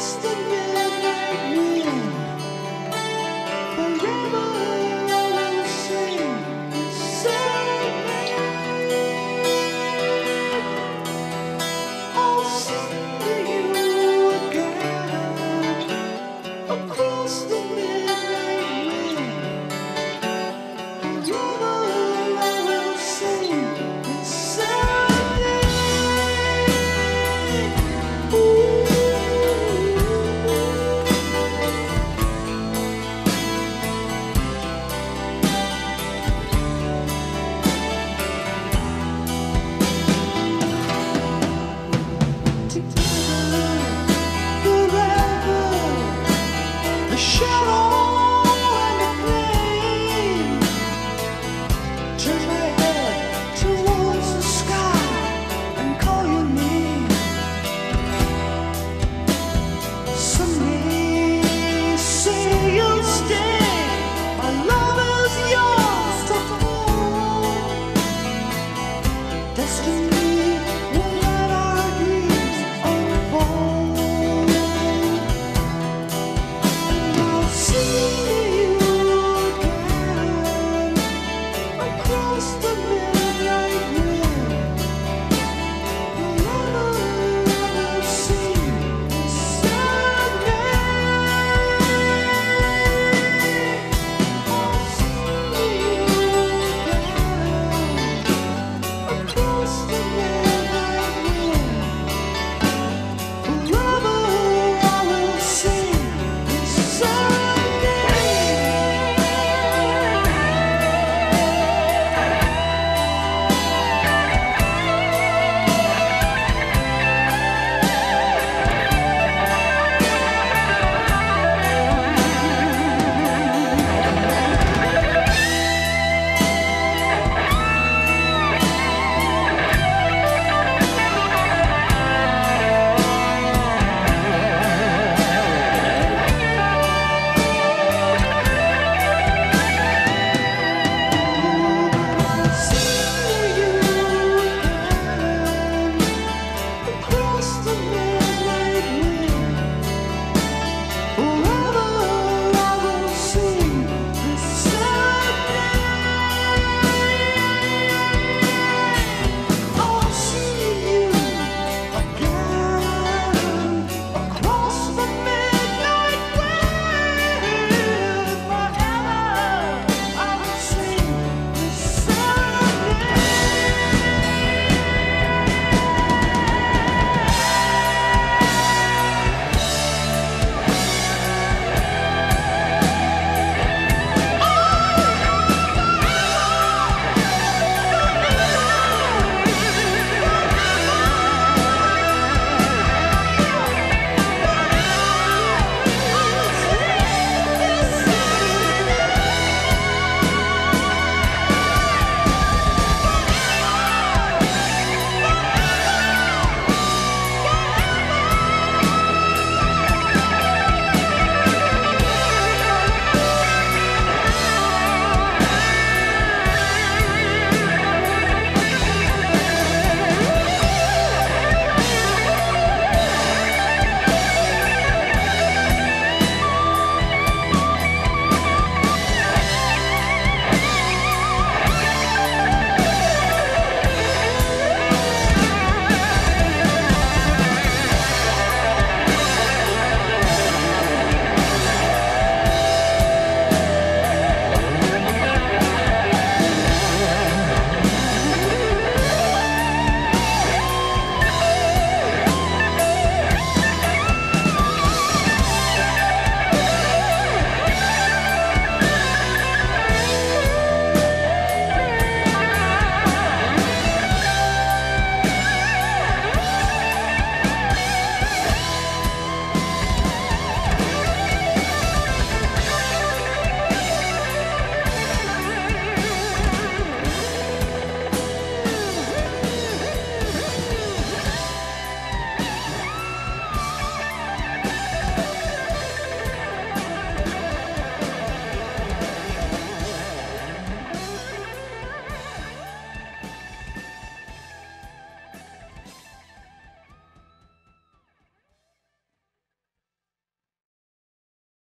Stop.